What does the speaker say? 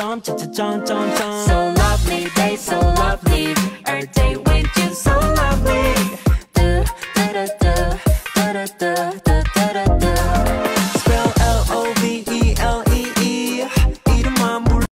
So lovely, they so lovely.